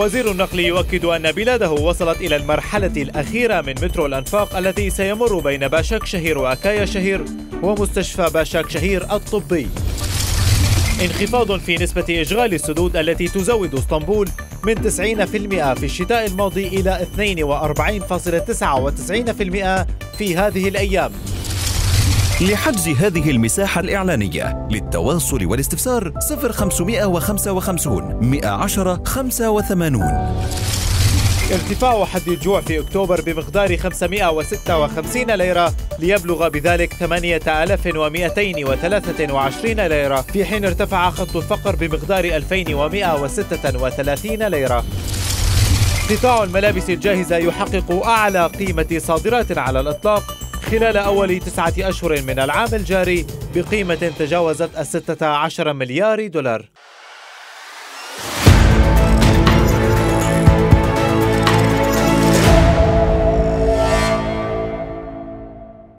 وزير النقل يؤكد أن بلاده وصلت إلى المرحلة الأخيرة من مترو الأنفاق الذي سيمر بين باشاك شهير وأكايا شهير ومستشفى باشاك شهير الطبي. انخفاض في نسبة إشغال السدود التي تزود اسطنبول من 90% في الشتاء الماضي إلى 42.99% في هذه الأيام. لحجز هذه المساحة الإعلانية للتواصل والاستفسار 0555 110 85. ارتفاع حد الجوع في أكتوبر بمقدار 556 ليرة ليبلغ بذلك 8223 ليرة، في حين ارتفع خط الفقر بمقدار 2136 ليرة. قطاع الملابس الجاهزة يحقق أعلى قيمة صادرات على الإطلاق خلال أول 9 أشهر من العام الجاري بقيمة تجاوزت ال$16 مليار.